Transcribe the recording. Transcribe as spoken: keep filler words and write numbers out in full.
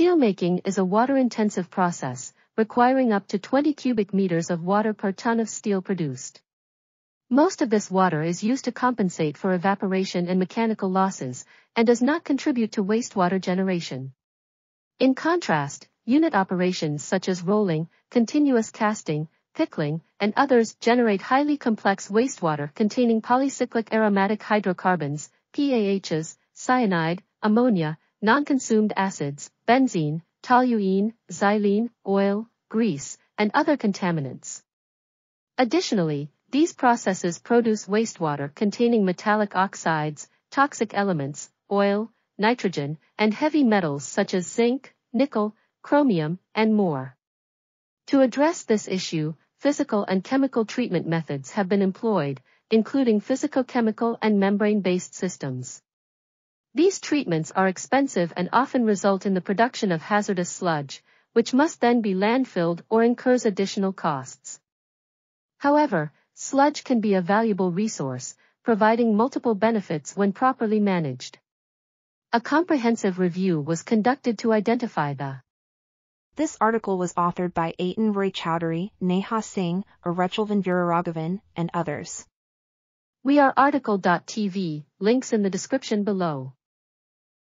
Steelmaking is a water-intensive process, requiring up to twenty cubic meters of water per ton of steel produced. Most of this water is used to compensate for evaporation and mechanical losses, and does not contribute to wastewater generation. In contrast, unit operations such as rolling, continuous casting, pickling, and others generate highly complex wastewater containing polycyclic aromatic hydrocarbons, P A Hs, cyanide, ammonia, non-consumed acids, benzene, toluene, xylene, oil, grease, and other contaminants. Additionally, these processes produce wastewater containing metallic oxides, toxic elements, oil, nitrogen, and heavy metals such as zinc, nickel, chromium, and more. To address this issue, physical and chemical treatment methods have been employed, including physicochemical and membrane-based systems. These treatments are expensive and often result in the production of hazardous sludge, which must then be landfilled or incurs additional costs. However, sludge can be a valuable resource, providing multiple benefits when properly managed. A comprehensive review was conducted to identify the. This article was authored by Atun Roy Choudhury, Neha Singh, Arutchelvan Veeraraghavan, and others. We are article dot T V, links in the description below.